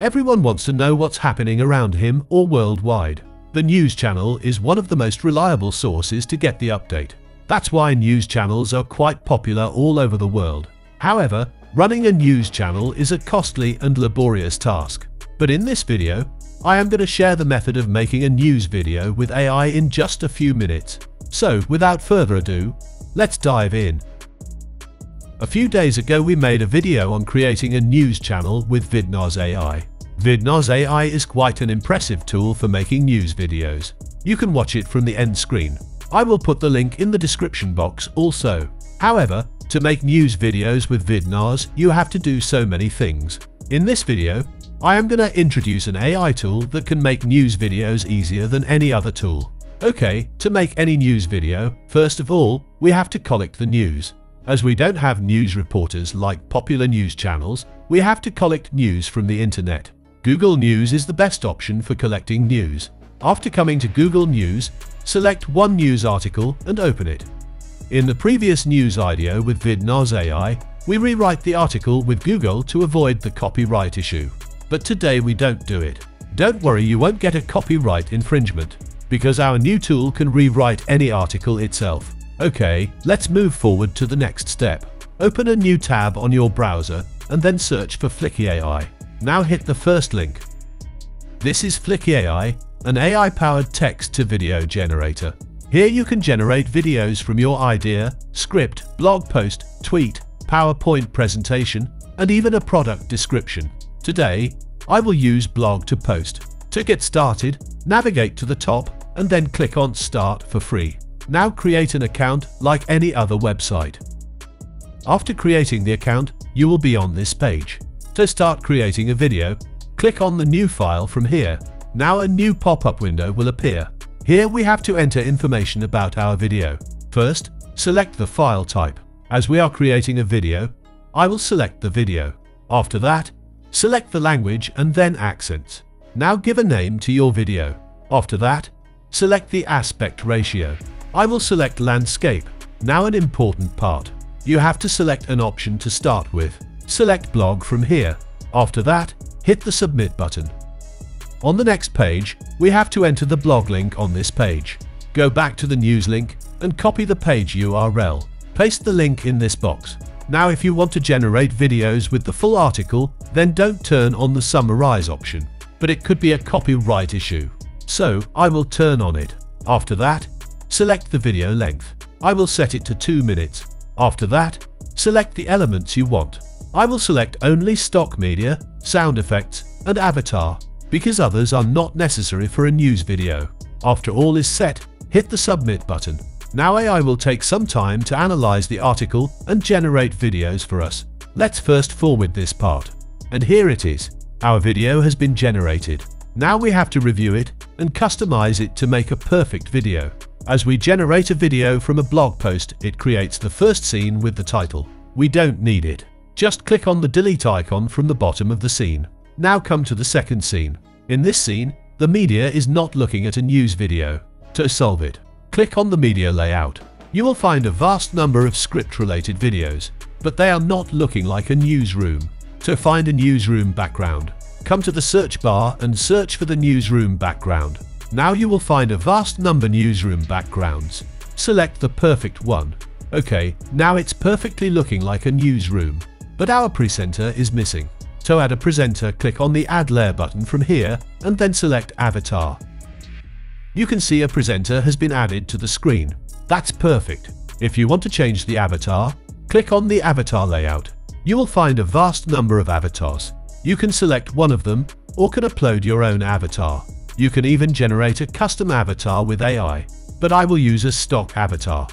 Everyone wants to know what's happening around him or worldwide. The news channel is one of the most reliable sources to get the update. That's why news channels are quite popular all over the world. However, running a news channel is a costly and laborious task. But in this video, I am going to share the method of making a news video with AI in just a few minutes. So, without further ado, let's dive in. A few days ago we made a video on creating a news channel with Vidnoz AI. Vidnoz AI is quite an impressive tool for making news videos. You can watch it from the end screen. I will put the link in the description box also. However, to make news videos with Vidnoz, you have to do so many things. In this video, I am going to introduce an AI tool that can make news videos easier than any other tool. Okay, to make any news video, first of all, we have to collect the news. As we don't have news reporters like popular news channels, we have to collect news from the internet. Google News is the best option for collecting news. After coming to Google News, select one news article and open it. In the previous news idea with Vidnoz AI, we rewrite the article with Google to avoid the copyright issue. But today we don't do it. Don't worry, you won't get a copyright infringement, because our new tool can rewrite any article itself. Okay, let's move forward to the next step. Open a new tab on your browser and then search for Fliki AI. Now hit the first link. This is Fliki AI, an AI-powered text-to-video generator. Here you can generate videos from your idea, script, blog post, tweet, PowerPoint presentation, and even a product description. Today, I will use blog to post. To get started, navigate to the top and then click on Start for free. Now create an account like any other website. After creating the account, you will be on this page. To start creating a video, click on the new file from here. Now a new pop-up window will appear. Here we have to enter information about our video. First, select the file type. As we are creating a video, I will select the video. After that, select the language and then accents. Now give a name to your video. After that, select the aspect ratio. I will select landscape. Now an important part. You have to select an option to start with. Select blog from here. After that, hit the submit button. On the next page, we have to enter the blog link on this page. Go back to the news link and copy the page URL. Paste the link in this box. Now if you want to generate videos with the full article, then don't turn on the summarize option. But it could be a copyright issue. So, I will turn on it. After that, select the video length. I will set it to 2 minutes. After that, select the elements you want. I will select only stock media, sound effects, and avatar, because others are not necessary for a news video. After all is set, hit the submit button. Now AI will take some time to analyze the article and generate videos for us. Let's first forward this part. And here it is. Our video has been generated. Now we have to review it and customize it to make a perfect video. As we generate a video from a blog post, it creates the first scene with the title. We don't need it. Just click on the delete icon from the bottom of the scene. Now come to the second scene. In this scene, the media is not looking at a news video. To solve it, click on the media layout. You will find a vast number of script-related videos, but they are not looking like a newsroom. To find a newsroom background, come to the search bar and search for the newsroom background. Now you will find a vast number newsroom backgrounds. Select the perfect one. Okay, now it's perfectly looking like a newsroom, but our presenter is missing. To add a presenter, click on the Add Layer button from here and then select Avatar. You can see a presenter has been added to the screen. That's perfect. If you want to change the avatar, click on the avatar layout. You will find a vast number of avatars. You can select one of them or can upload your own avatar. You can even generate a custom avatar with AI, but I will use a stock avatar.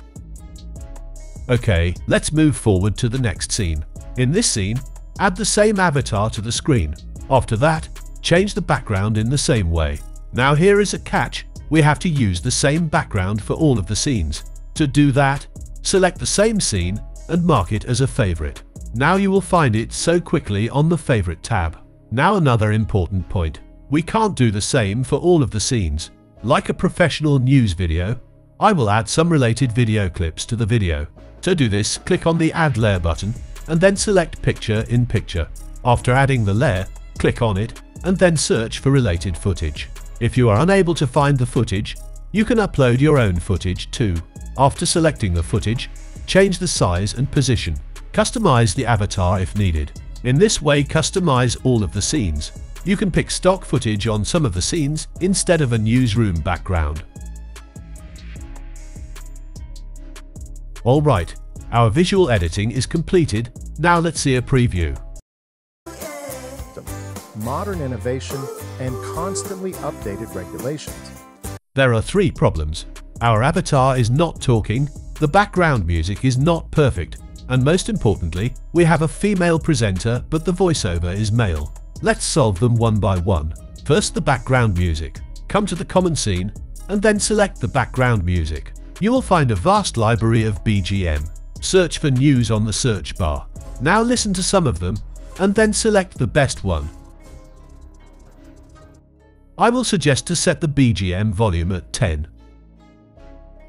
Okay, let's move forward to the next scene. In this scene, add the same avatar to the screen. After that, change the background in the same way. Now here is a catch. We have to use the same background for all of the scenes. To do that, select the same scene and mark it as a favorite. Now you will find it so quickly on the favorite tab. Now another important point. We can't do the same for all of the scenes. Like a professional news video, I will add some related video clips to the video. To do this, click on the Add Layer button and then select Picture in Picture. After adding the layer, click on it and then search for related footage. If you are unable to find the footage, you can upload your own footage too. After selecting the footage, change the size and position. Customize the avatar if needed. In this way, customize all of the scenes. You can pick stock footage on some of the scenes instead of a newsroom background. Alright, our visual editing is completed. Now let's see a preview. Modern innovation and constantly updated regulations. There are three problems. Our avatar is not talking, the background music is not perfect, and most importantly, we have a female presenter but the voiceover is male. Let's solve them one by one. First, the background music. Come to the common scene and then select the background music. You will find a vast library of BGM. Search for news on the search bar. Now listen to some of them and then select the best one. I will suggest to set the BGM volume at 10.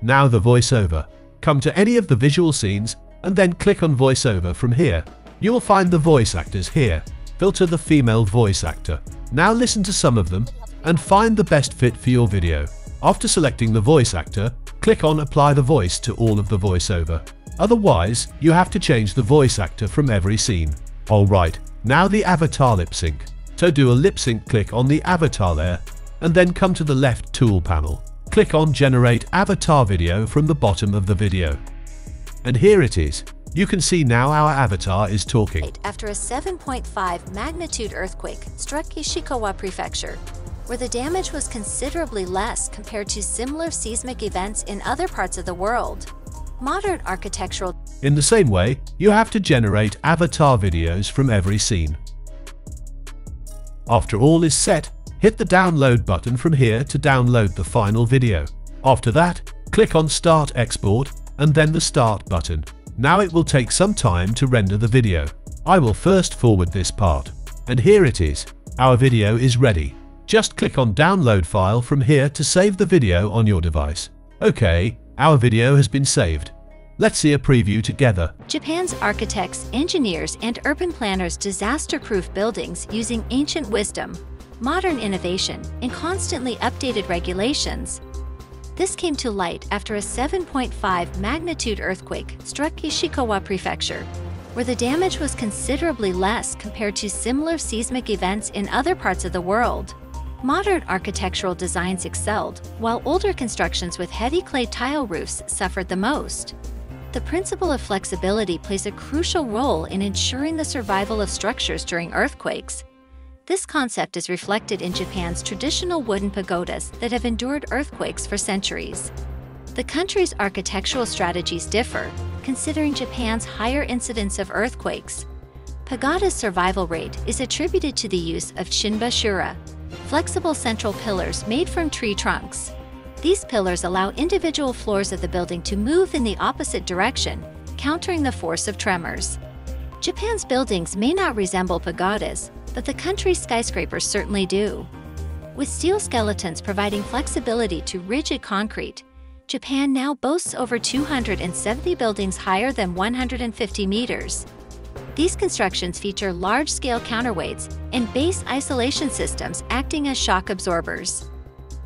Now the voiceover. Come to any of the visual scenes and then click on voiceover from here. You will find the voice actors here. Filter the female voice actor. Now listen to some of them and find the best fit for your video. After selecting the voice actor, click on Apply the Voice to all of the voiceover. Otherwise, you have to change the voice actor from every scene. Alright, now the avatar lip sync. To do a lip sync, click on the avatar layer and then come to the left tool panel. Click on Generate Avatar Video from the bottom of the video. And here it is. You can see now our avatar is talking. After a 7.5 magnitude earthquake struck Ishikawa Prefecture, where the damage was considerably less compared to similar seismic events in other parts of the world. Modern architectural. In the same way, you have to generate avatar videos from every scene. After all is set, hit the download button from here to download the final video. After that, click on Start Export and then the Start button. Now it will take some time to render the video. I will first forward this part. And here it is. Our video is ready. Just click on download file from here to save the video on your device. Okay, our video has been saved. Let's see a preview together. Japan's architects, engineers, and urban planners disaster-proof buildings using ancient wisdom, modern innovation, and constantly updated regulations. This came to light after a 7.5 magnitude earthquake struck Ishikawa Prefecture, where the damage was considerably less compared to similar seismic events in other parts of the world. Modern architectural designs excelled, while older constructions with heavy clay tile roofs suffered the most. The principle of flexibility plays a crucial role in ensuring the survival of structures during earthquakes. This concept is reflected in Japan's traditional wooden pagodas that have endured earthquakes for centuries. The country's architectural strategies differ, considering Japan's higher incidence of earthquakes. Pagoda's survival rate is attributed to the use of shinbashira, flexible central pillars made from tree trunks. These pillars allow individual floors of the building to move in the opposite direction, countering the force of tremors. Japan's buildings may not resemble pagodas, but the country's skyscrapers certainly do. With steel skeletons providing flexibility to rigid concrete, Japan now boasts over 270 buildings higher than 150 meters. These constructions feature large-scale counterweights and base isolation systems acting as shock absorbers.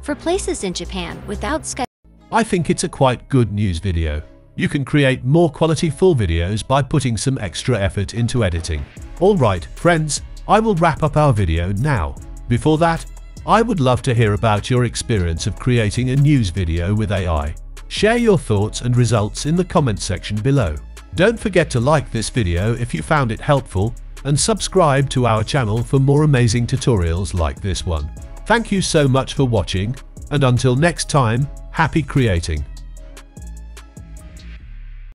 For places in Japan without sky... I think it's a quite good news video. You can create more quality full videos by putting some extra effort into editing. Alright, friends. I will wrap up our video now. Before that, I would love to hear about your experience of creating a news video with AI. Share your thoughts and results in the comment section below. Don't forget to like this video if you found it helpful, and subscribe to our channel for more amazing tutorials like this one. Thank you so much for watching, and until next time, happy creating!